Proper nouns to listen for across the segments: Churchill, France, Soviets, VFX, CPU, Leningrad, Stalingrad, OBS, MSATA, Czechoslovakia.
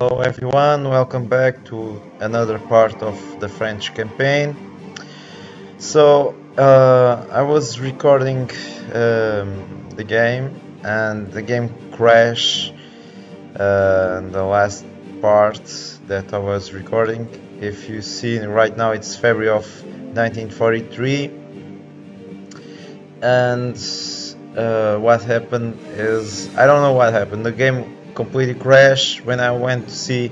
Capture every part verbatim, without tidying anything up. Hello everyone, welcome back to another part of the French campaign. So uh, I was recording um, the game and the game crashed uh, in the last part that I was recording. If you see right now, it's February of nineteen forty-three, and uh, what happened is I don't know what happened. The game completely crashed. When I went to see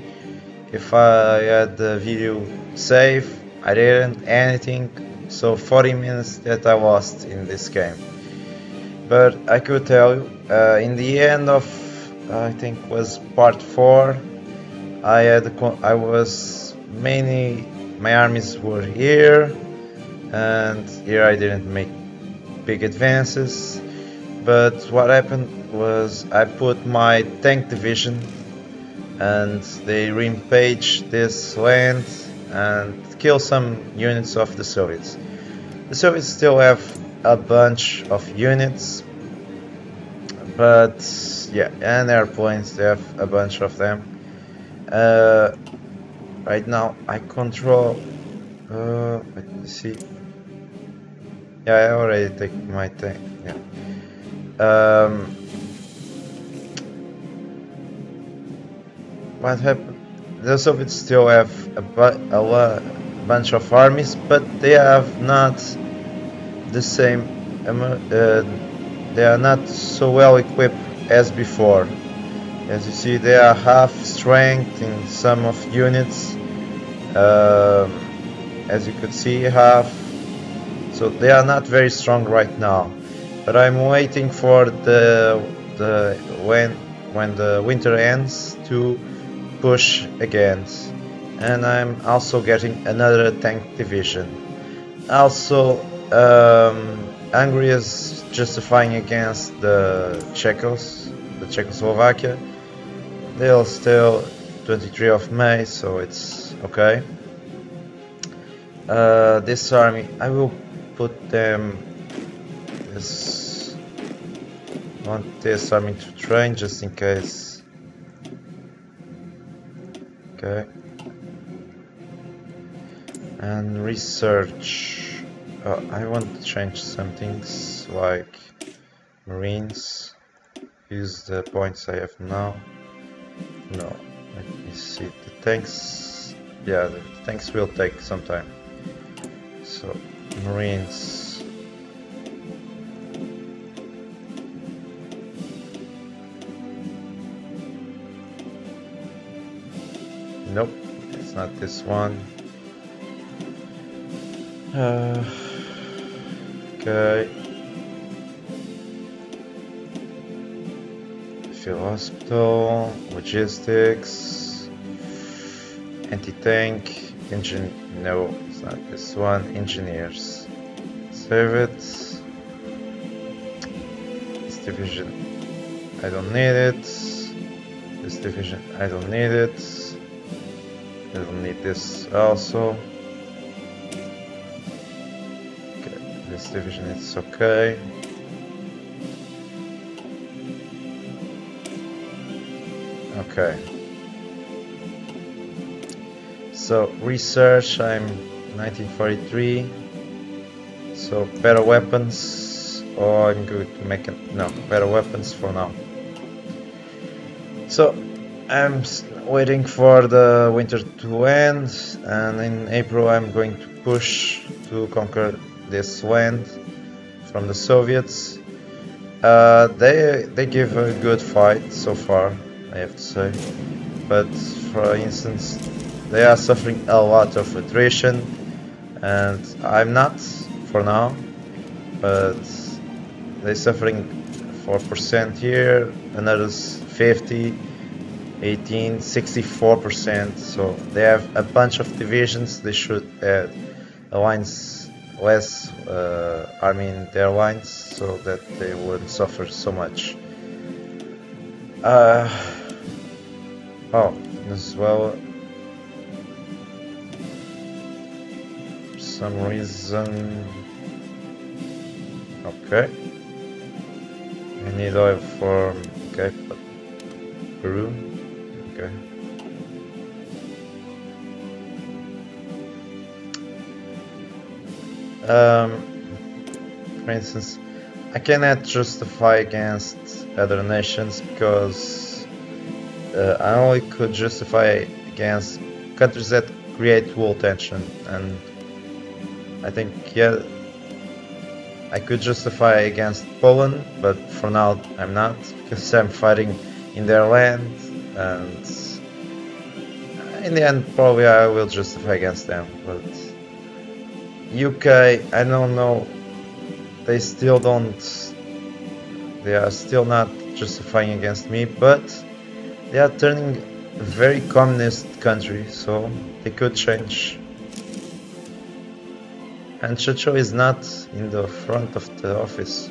if I had the video safe, I didn't anything, so forty minutes that I lost in this game. But I could tell you, uh, in the end of, I think was part four, I had I was many my armies were here, and here I didn't make big advances. But what happened was I put my tank division and they rampaged this land and killed some units of the Soviets. The Soviets still have a bunch of units, but yeah, and airplanes, they have a bunch of them. Uh, right now I control, uh, let me see, yeah, I already take my tank, yeah. Um, what happened? The Soviets still have a, bu a, a bunch of armies, but they have not the same. Um, uh, they are not so well equipped as before. As you see, they are half strength in some of units. Um, as you could see, half. So they are not very strong right now. But I'm waiting for the, the when when the winter ends to push again, and I'm also getting another tank division. Also, um, Hungary is justifying against the Czechos, the Czechoslovakia. They'll still twenty-third of May, so it's okay. Uh, this army, I will put them. This, want this army to train just in case. Okay. And research. Oh, I want to change some things like Marines. Use the points I have now. No. Let me see. The tanks. Yeah, the tanks will take some time. So, Marines. Nope, it's not this one. Uh, okay. Field hospital, logistics, anti-tank, engine. No, it's not this one. Engineers. Save it. This division, I don't need it. This division, I don't need it. I don't need this also. Okay, this division is okay. Okay. So research, I'm nineteen forty-three. So better weapons, or I'm good to make it. No, better weapons for now. So I'm waiting for the winter to end, and in April I'm going to push to conquer this land from the Soviets. Uh, they they give a good fight so far, I have to say, but for instance they are suffering a lot of attrition, and I'm not for now, but they're suffering four percent here, another fifty, eighteen, sixty-four percent, so they have a bunch of divisions. They should add lines, less uh, army in their lines, so that they wouldn't suffer so much. Uh, oh, Venezuela. For some reason. Okay. I need oil for. Okay, but Peru. Okay. um, for instance, I cannot justify against other nations because uh, I only could justify against countries that create world tension, and I think, yeah, I could justify against Poland, but for now I'm not, because I'm fighting in their land, and in the end probably I will justify against them. But U K, I don't know, they still don't, they are still not justifying against me, but they are turning a very communist country, so they could change. And Churchill is not in the front of the office.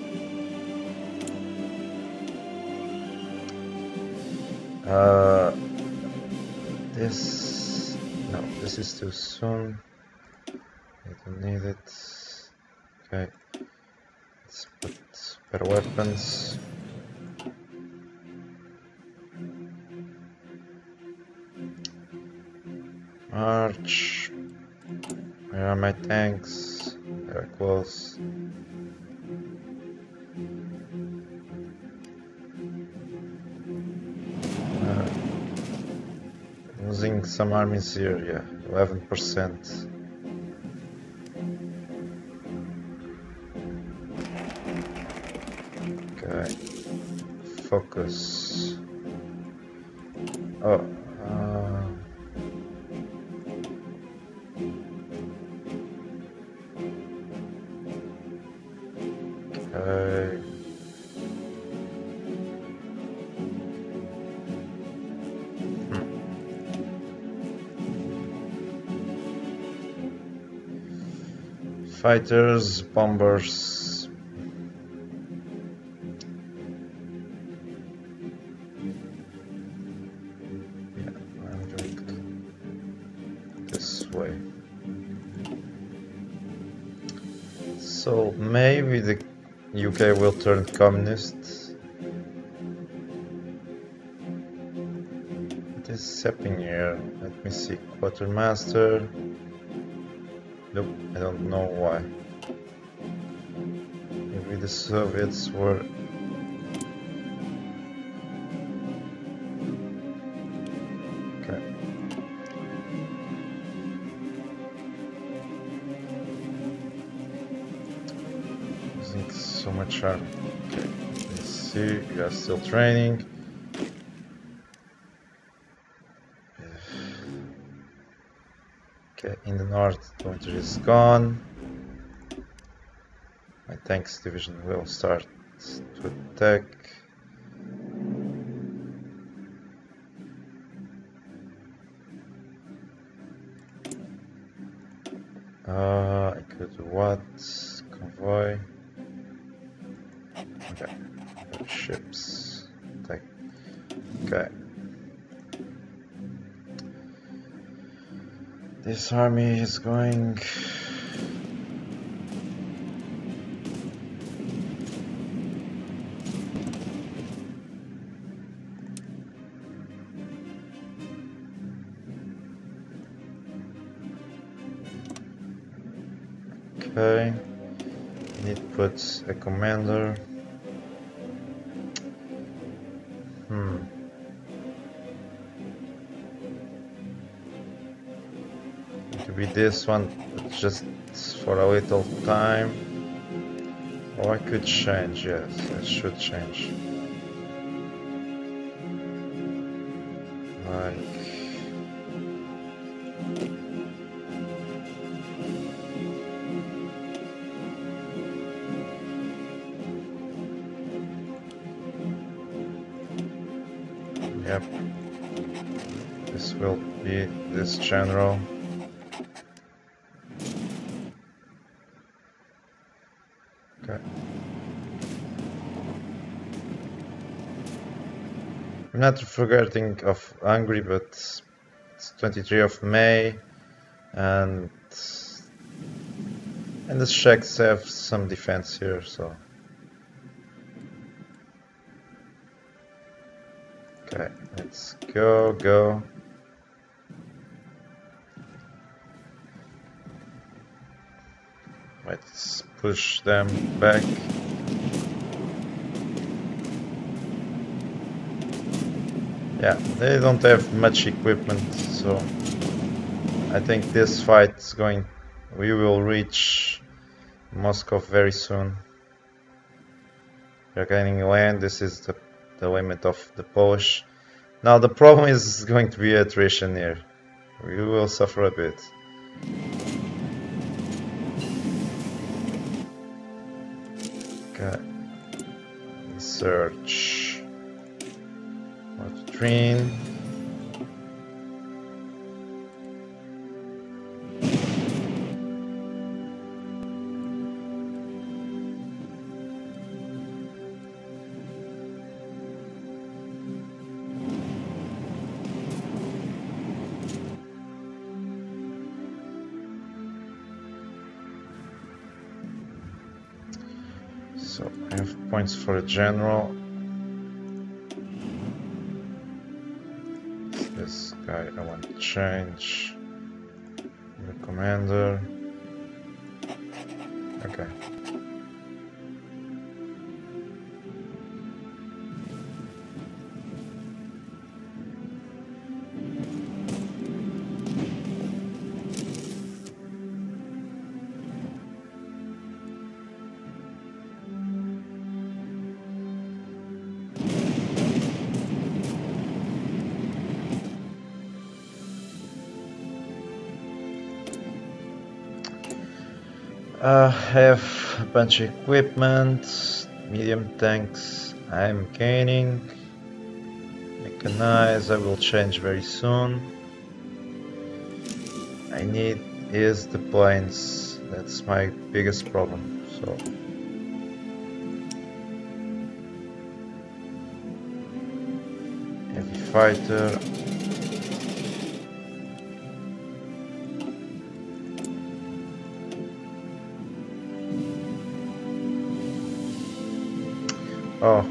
Uh, this... no, this is too soon. I don't need it. Okay. Let's put better weapons. March. Where are my tanks? They're close. Uh, losing some armies here, yeah, eleven percent. Okay, focus. Oh. Fighters, bombers. Yeah, I'm going this way. So maybe the U K will turn communist. What is happening here? Let me see. Quartermaster. Nope, I don't know why. Maybe the Soviets were... okay. Using so much arm. Okay, let's see, we are still training. In the north, the winter is gone. My tanks division will start to attack. Uh, I could do what? Convoy. Okay. Ships. Attack. Okay. This army is going... okay, I need to put a commander. Hmm. With this one just for a little time, or I could change. Yes, I should change, like yep, this will be this general. Not forgetting of Hungary, but it's twenty-third of May, and and the Czechs have some defense here, so okay, let's go go. Wait, push them back. Yeah, they don't have much equipment, so I think this fight's going, we will reach Moscow very soon. They're gaining land. This is the, the limit of the Polish. Now the problem is going to be attrition here. We will suffer a bit. Okay. Search. Latrine. Points for a general. This guy I want to change. The commander. Okay. Uh, have a bunch of equipment, medium tanks I'm gaining, mechanized I will change very soon. I need is the planes, that's my biggest problem, so... Heavy fighter... Oh,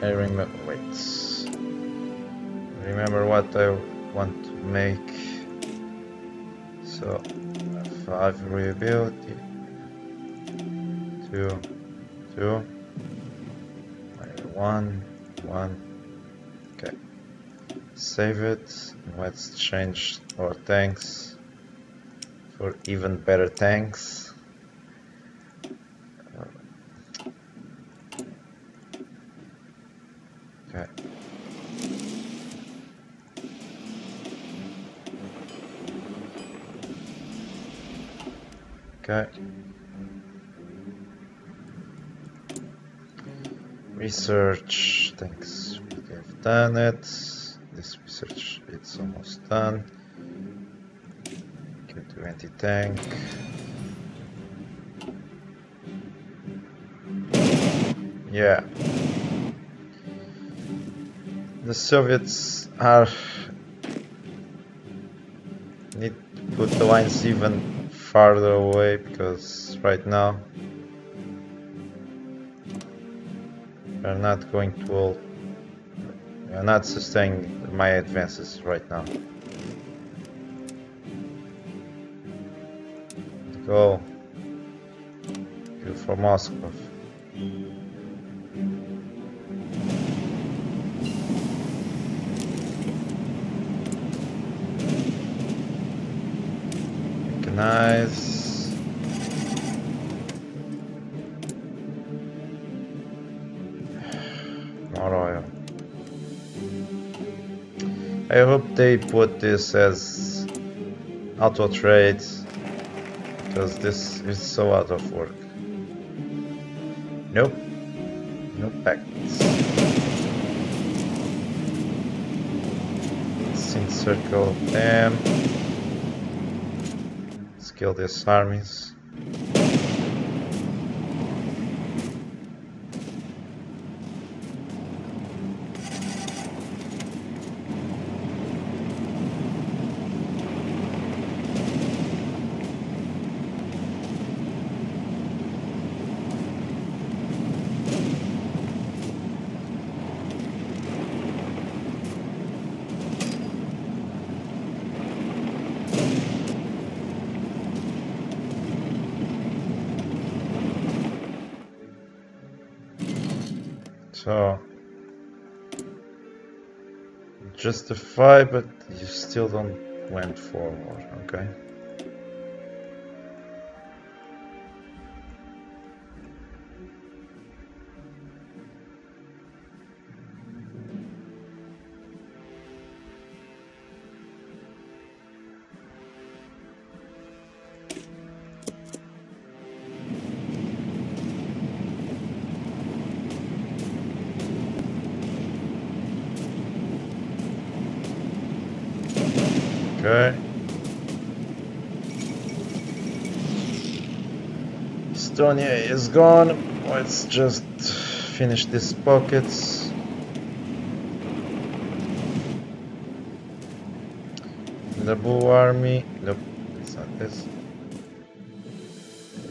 I remember, wait, remember what I want to make, so five reliability, two, two, one, one, okay, save it, let's change our tanks for even better tanks. Okay. Research, thanks, we have done it. This research, it's almost done. Q two anti-tank. Yeah. The Soviets are... need to put the lines even farther away, because right now we are not going to all, we are not sustaining my advances right now. Go for Moscow. Nice. More oil. I hope they put this as auto trade, because this is so out of work. Nope. No pacts. Let's encircle them. Kill these armies. So justify, but you still don't went forward, okay? Okay. Estonia is gone. Let's just finish these pockets. The blue army. Nope, it's not this.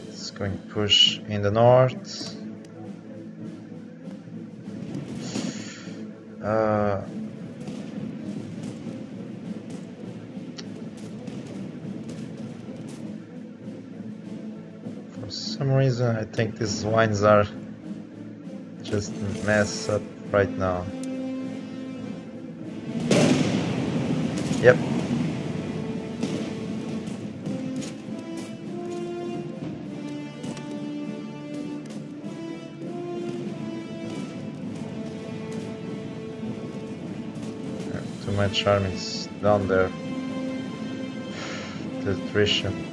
It's going to push in the north. Uh, Some reason I think these lines are just messed up right now. Yep. Too much armies down there. The attrition.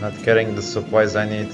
Not carrying the supplies I need.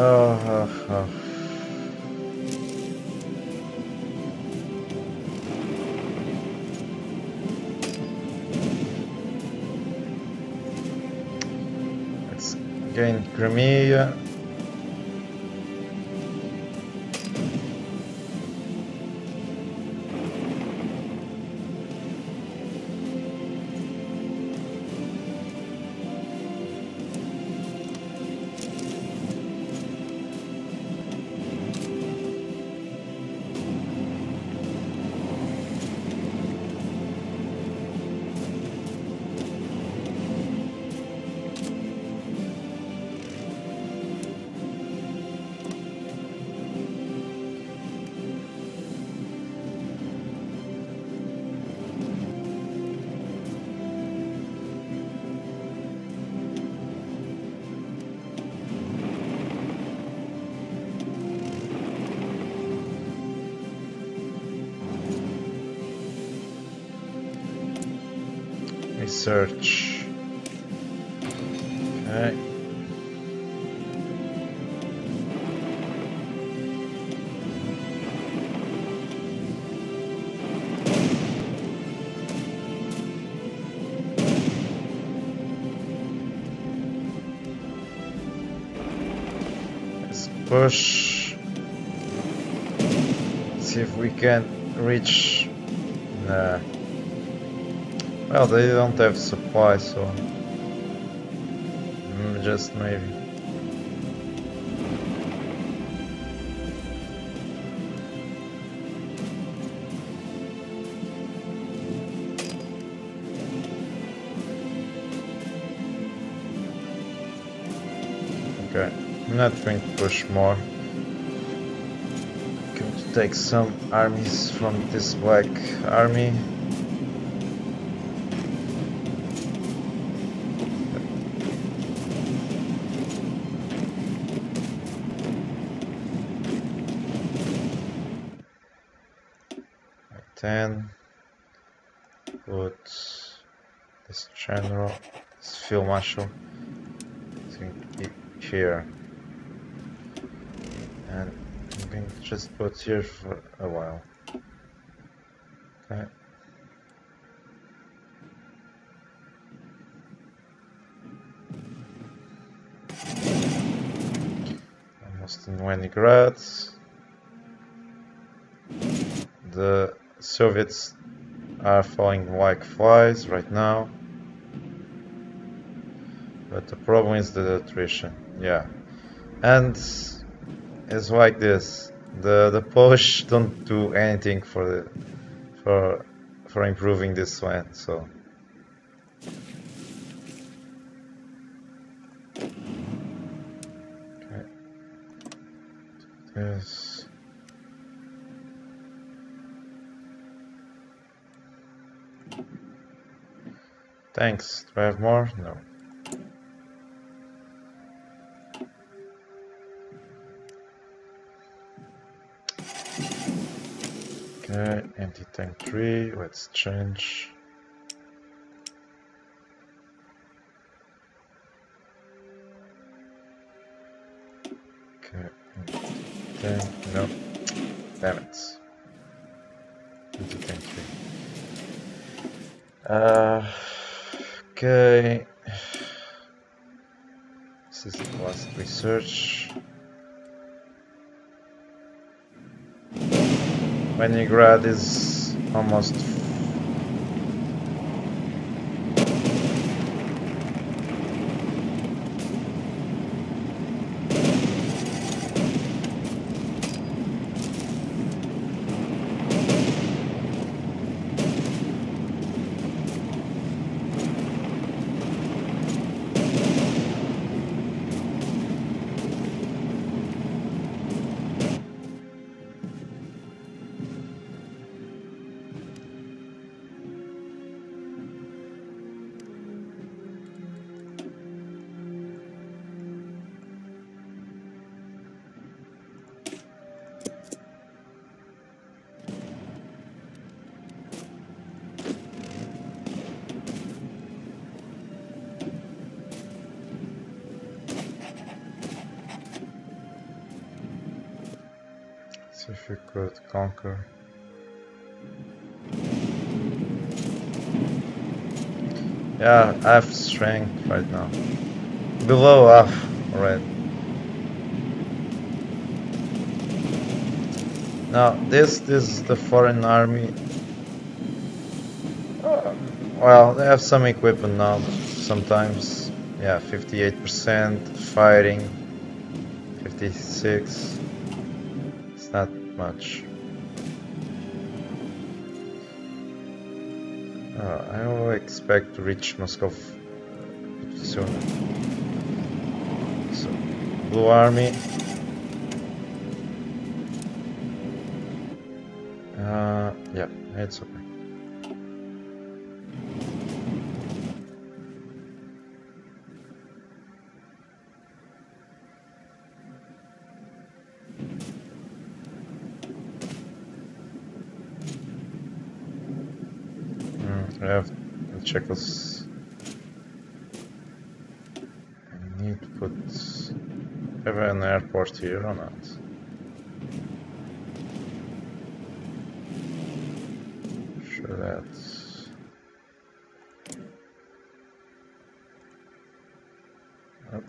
Oh, oh, oh. Let's gain Crimea. Search. Okay. Let's push. Let's see if we can reach. Nah. Well, they don't have supply, so mm, just maybe. Okay, not going to push more. Going to take some armies from this black army. ten. Put this general, this field marshal. It's going to be here, and I'm going to just put here for a while. Okay. Almost in Leningrad. The Soviets are falling like flies right now, but the problem is the attrition. Yeah, and it's like this: the the Polish don't do anything for the for for improving this land. So okay, this. Thanks. Do I have more? No. Okay, anti-tank three. Let's change. Okay, anti-tank. No. Damn it. Anti-tank three. Uh. Okay, this is the last research. Leningrad is almost if you could conquer. Yeah, I have strength right now. Below half already. Now this this is the foreign army. Well, they have some equipment now, but sometimes yeah, fifty-eight percent fighting, fifty-six. It's not much. Uh, I will expect to reach Moscow soon. So, Blue Army. Uh, yeah, it's okay. I have the checklists. I need to put have an airport here or not? Sure that. Nope.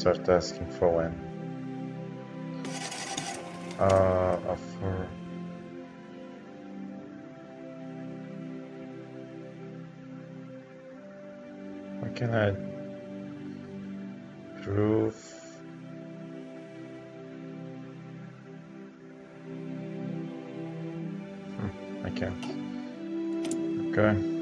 start asking for when. Uh, offer. What can I prove? Hmm, I can't. Okay.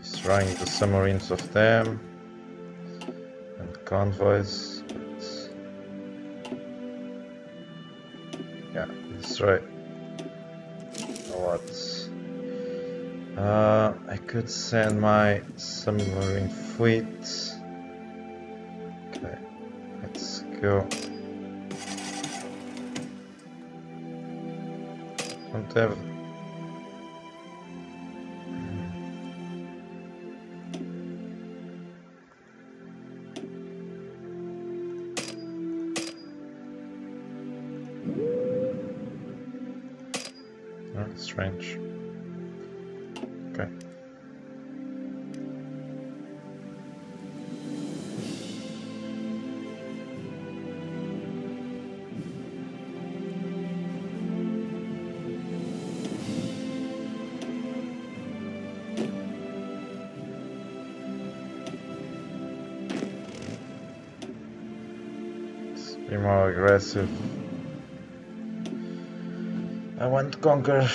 Destroying the submarines of them and convoys. Yeah, destroy a lot. Uh, I could send my submarine fleet. Okay, let's go. Don't have. Strange. Okay. Let's be more aggressive. I want to conquer.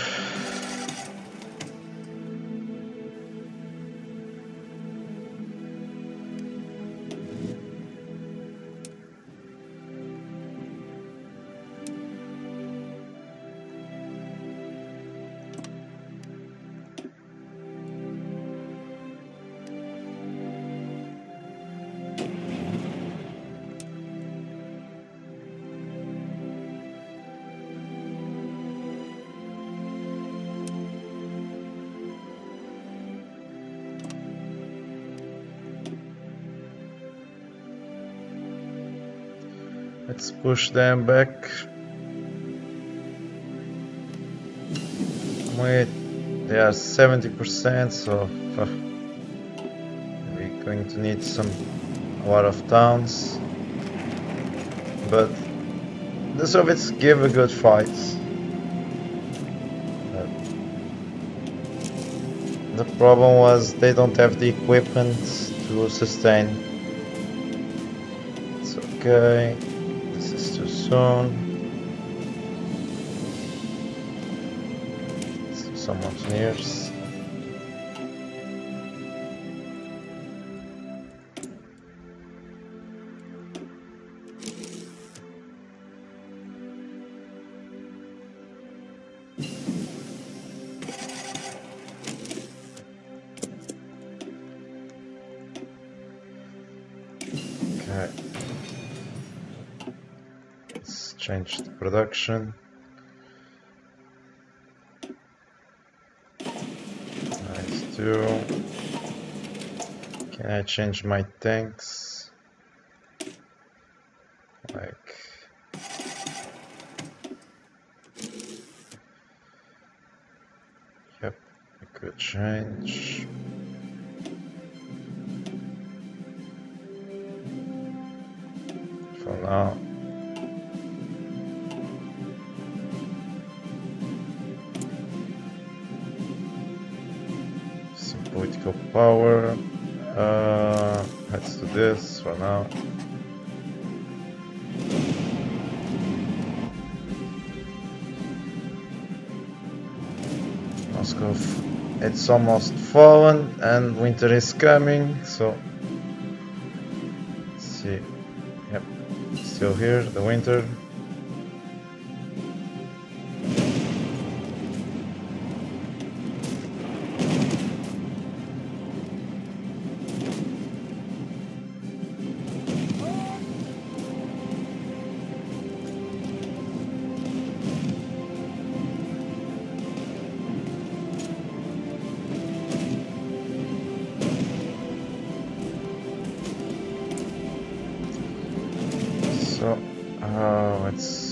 Let's push them back. Wait, they are seventy percent, so uh, we're going to need some a lot of towns. But the Soviets give a good fight. But the problem was they don't have the equipment to sustain. It's okay. Soon, some engineers. Okay. Change the production. Nice too. Can I change my tanks? Like yep, I could change. For now. Political power. Uh, let's do this for now. Moscow, it's almost fallen, and winter is coming. So, let's see, yep, still here. The winter. So, oh, it's...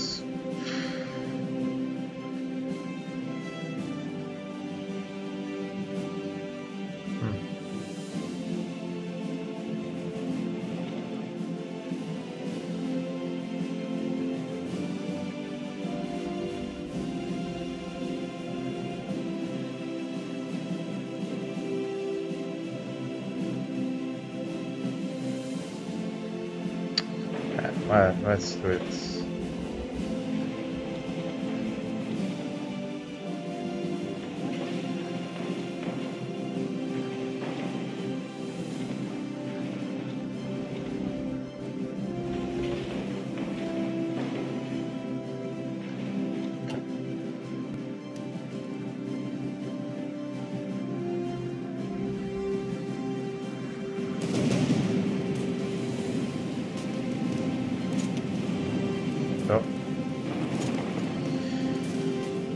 Alright, let's do it.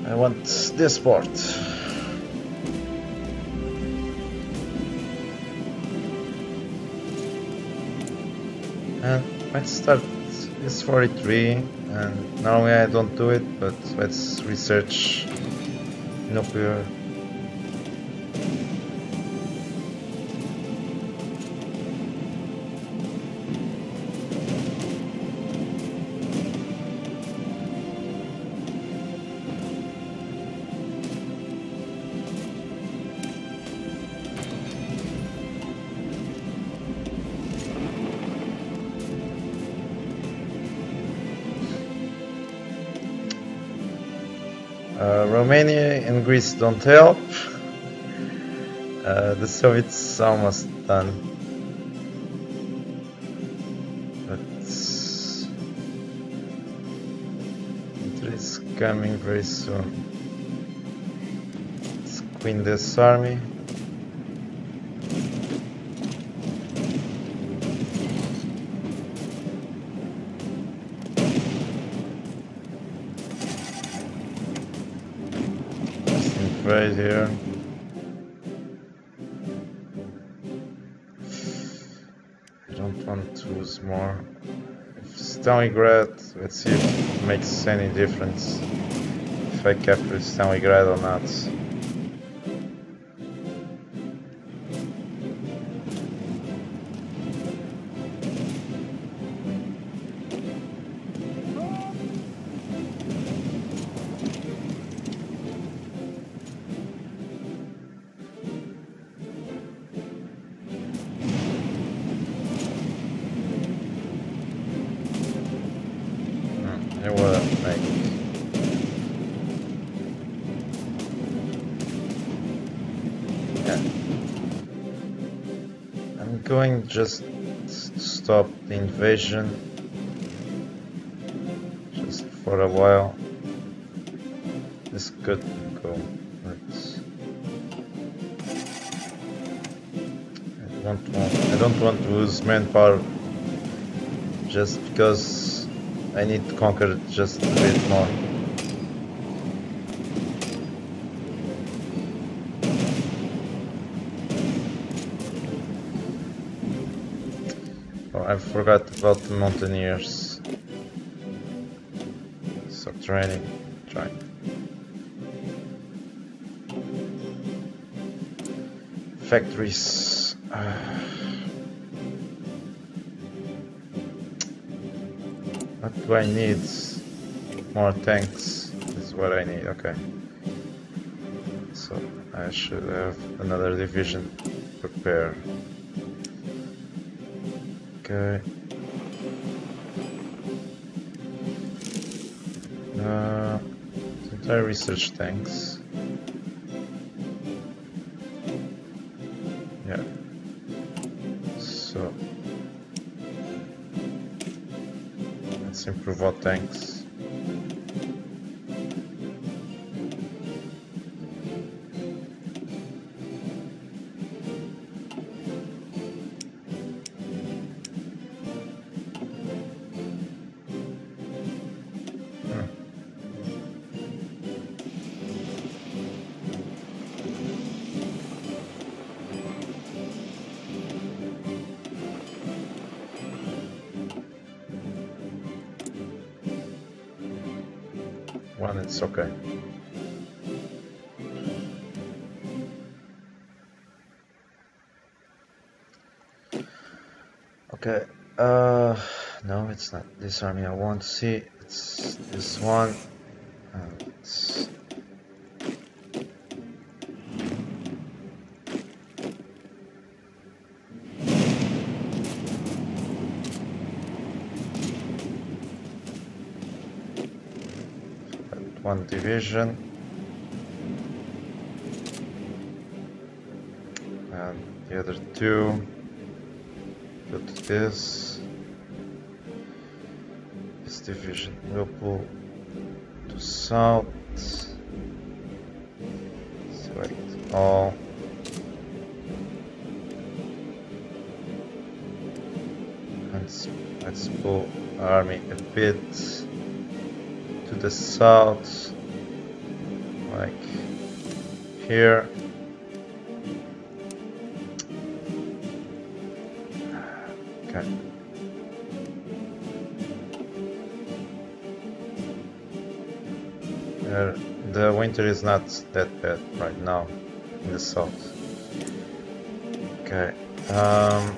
I want this part. And let's start. It's forty-three, and normally I don't do it, but let's research nuclear. Uh, Romania and Greece don't help. Uh, the Soviets almost done. But it is coming very soon. Let's clean this army. Right here. I don't want to lose more. If Stalingrad, let's see if it makes any difference if I capture Stalingrad or not. Going just to stop the invasion just for a while. This could go, but I don't want, I don't want to lose manpower just because I need to conquer just a bit more. I forgot about the mountaineers. Stop training. Try. Factories. Uh. What do I need? More tanks. This is what I need. Okay. So I should have another division prepared. Okay. Uh, did I research tanks? Yeah. So let's improve our tanks. on, it's okay. Okay, uh, no, it's not this army I want to see, it's this one. And it's one division and the other two go to this this division will pull to south, select all, and let's pull army a bit to the south, like here. Okay. Uh, the winter is not that bad right now in the south. Okay. Um,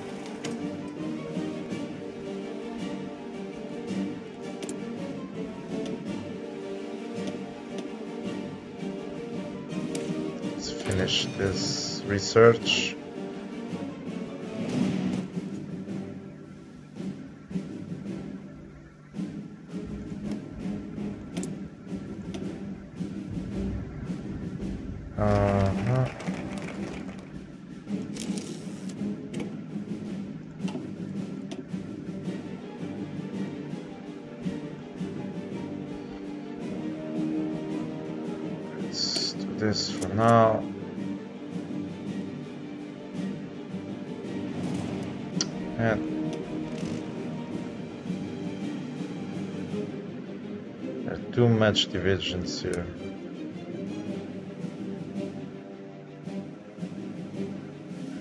Finish this research. Uh-huh. Let's do this for now. There are too much divisions here.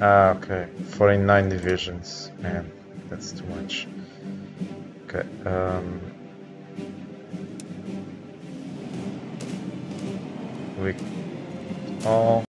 Ah, okay, forty-nine divisions. Man, that's too much. Okay, um, we all.